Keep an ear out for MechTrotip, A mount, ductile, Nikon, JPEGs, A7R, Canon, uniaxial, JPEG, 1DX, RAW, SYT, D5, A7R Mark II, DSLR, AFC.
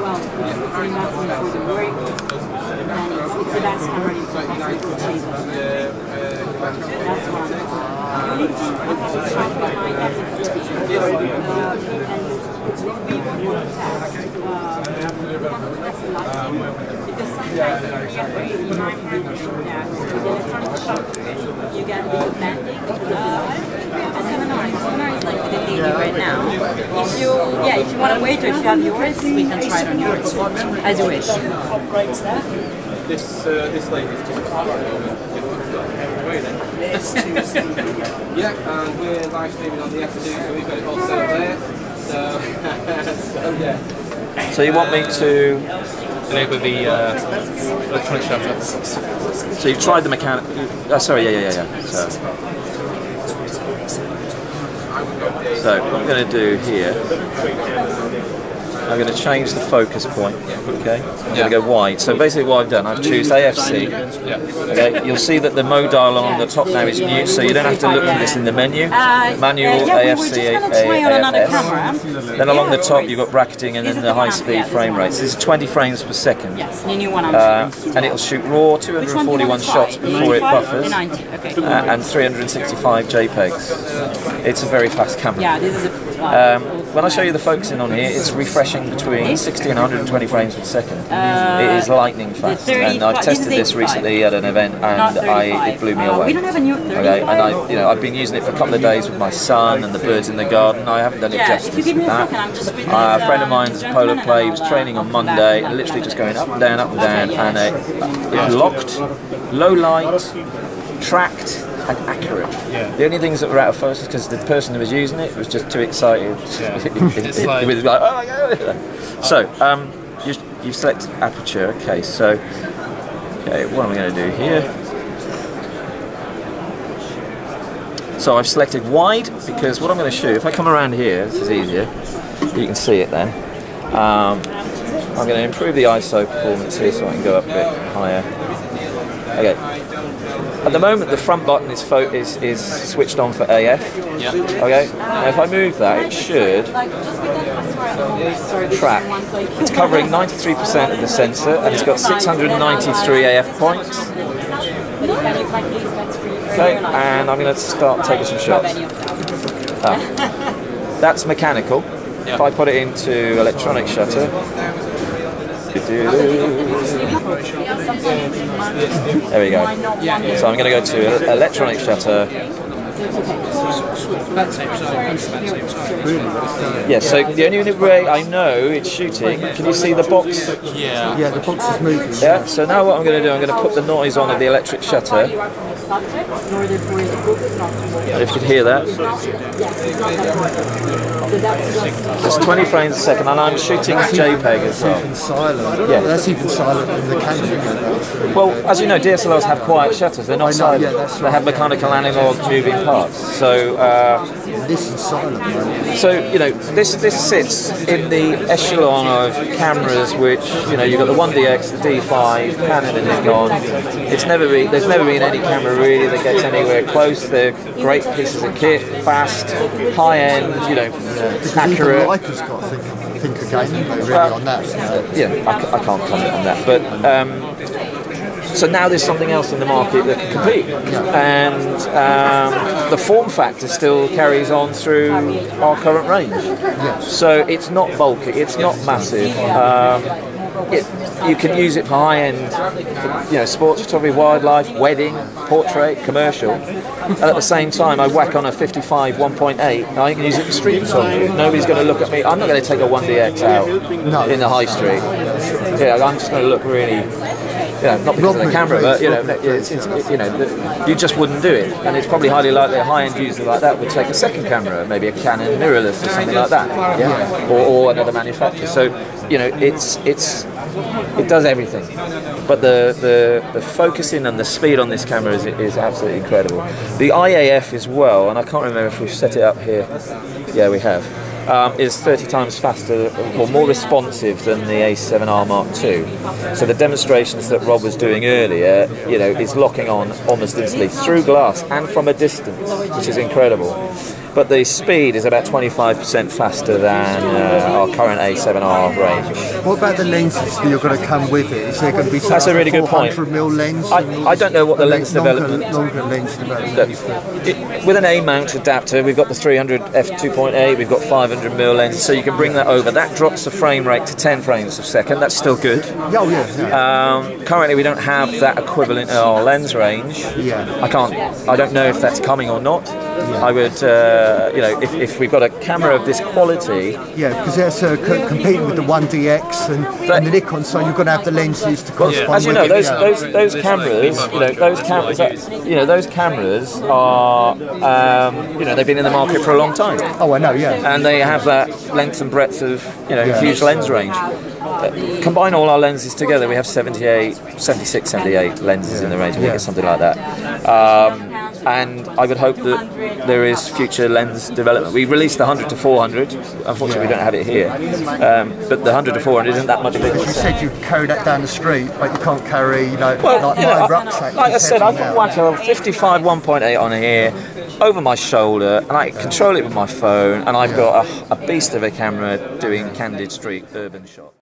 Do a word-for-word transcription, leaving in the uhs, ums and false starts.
well, because that's not going to work, and it's, it's the best camera you can possibly achieve. That's one. You need to look at the track behind that, and we want to test what's the lighting, because sometimes you get really high happening that with electronic shot, you get the bending of the light. A seven R is like the daily right now. If you, yeah, if you want to wait or if you have yours, we can try it on yours, as you wish. This, uh, this lane is just then. Yeah, and we're live streaming on the F two, so we've got it all set up there. So, yeah. So you want me to enable the uh, electronic shutter? So you've tried the mechanic? Oh, sorry, yeah, yeah, yeah, yeah. So, so what I'm going to do here, I'm going to change the focus point. Okay, I'm yeah. going to go wide. So basically, what I've done, I've choose A F C. Yeah. Okay, you'll see that the mode dial on the top now is mute, so you don't have to look for this in the menu. Manual, uh, yeah, A F C, A F S. Then along the top, you've got bracketing and then the high-speed frame rates. This is twenty frames per second. Yes, uh, new one. And it'll shoot RAW, two hundred forty-one shots before it buffers, uh, and three hundred sixty-five JPEGs. It's a very fast camera. Yeah, this is a. Um, when I show you the focusing on here, it's refreshing between sixty and one hundred twenty frames per second. Uh, it is lightning fast, and I've tested this recently at an event, and I, it blew me away. Uh, we don't have a new okay, and I, you know, I've been using it for a couple of days with my son and the birds in the garden. I haven't done it justice with that. Uh, a friend of mine is a polo player, was training on Monday, and literally just going up and down, up and down, and it, it locked, low light, tracked, and accurate. Yeah. The only things that were out of focus because the person who was using it was just too excited. Yeah. It's like, it was like, oh my God. So um, you you select aperture. Okay. So okay, what am I going to do here? So I've selected wide because what I'm going to shoot. If I come around here, this is easier. You can see it then. Um, I'm going to improve the I S O performance here so I can go up a bit higher. Okay. At the moment, the front button is, fo is, is switched on for A F. Yeah. Okay. Now, if I move that, it should track. It's covering ninety-three percent of the sensor, and it's got six hundred ninety-three A F points. Okay. And I'm going to start taking some shots. Oh. That's mechanical. If I put it into electronic shutter. There we go. So I'm going to go to electronic shutter. Yeah, so the only way I know it's shooting, can you see the box? Yeah. Yeah, the box is moving. Yeah, so now what I'm going to do, I'm going to put the noise on of the electric shutter. If you can hear that. It's twenty frames a second, and I'm shooting JPEG as well. That's even silent. Yeah, that's even silent in the camera. Well, as you know, D S L Rs have quiet shutters. They're not silent. They have mechanical analog moving parts. So uh, this is silent. So you know, this this sits in the echelon of cameras, which you know, you've got the one D X, the D five, Canon, and Nikon. It's never been, there's never been any camera really that gets anywhere close. They're great pieces of kit, fast, high end, you know, yeah, accurate. The lighter's got to think, think again, really uh, on that. Uh, yeah, I, I can't comment on that. But um, so now there's something else in the market that can compete, yeah. And um, the form factor still carries on through our current range. Yeah. So it's not bulky, it's not massive. Um, It, you can use it for high-end, you know, sports photography, wildlife, wedding, portrait, commercial. And at the same time, I whack on a fifty-five one point eight. I can use it for street photography. Nobody's going to look at me. I'm not going to take a one D X out no. in the high street. Yeah, I'm just going to look really, you know, not because of the camera, but you know, it's, it's, it, you know, the, you just wouldn't do it. And it's probably highly likely a high-end user like that would take a second camera, maybe a Canon mirrorless or something like that, yeah, or, or another manufacturer. So. You know, it's it's it does everything, but the the, the focusing and the speed on this camera is, is absolutely incredible. The I A F as well, and I can't remember if we've set it up here. Yeah, we have. Um, is thirty times faster or more responsive than the A seven R Mark two. So the demonstrations that Rob was doing earlier, you know, is locking on almost instantly through glass and from a distance, which is incredible. but the speed is about twenty-five percent faster than uh, our current A seven R range. What about the lenses that you're going to come with it? Is there going to be that's a really good point. Lens I, I don't know what the lens development, longer, longer lens development look, it, with an A mount adapter, we've got the three hundred f two point eight, we've got five hundred millimeter lens, so you can bring that over. That drops the frame rate to ten frames a second. That's still good. Oh, yeah, yeah. Um, currently, we don't have that equivalent in our lens range. Yeah. I can't. I don't know if that's coming or not. Yeah. I would, uh, you know, if, if we've got a camera of this quality. Yeah, because that's uh, co competing with the one D X and, and the Nikon, so you're going to have the lenses to correspond. Yeah. As you know, those those those cameras, you know, those cameras, you know, those cameras are, um, you know, they've been in the market for a long time. Oh, I know, yeah. And they have that length and breadth of, you know, yeah. huge lens range. Uh, combine all our lenses together, we have seventy-eight, seventy-six, seventy-eight lenses yeah. in the range. I think yeah. it's something like that. Um, and I would hope that there is future lens development. We released the one hundred to four hundred. Unfortunately, yeah. we don't have it here. Um, but the one hundred to four hundred isn't that much bigger. Because you said you carry that down the street, but you can't carry, you know, well, like, you know, my rucksack. Like I said, I've got Wacko fifty-five one point eight on here, over my shoulder, and I control it with my phone, and I've yeah. got a, a beast of a camera doing candid street urban shots.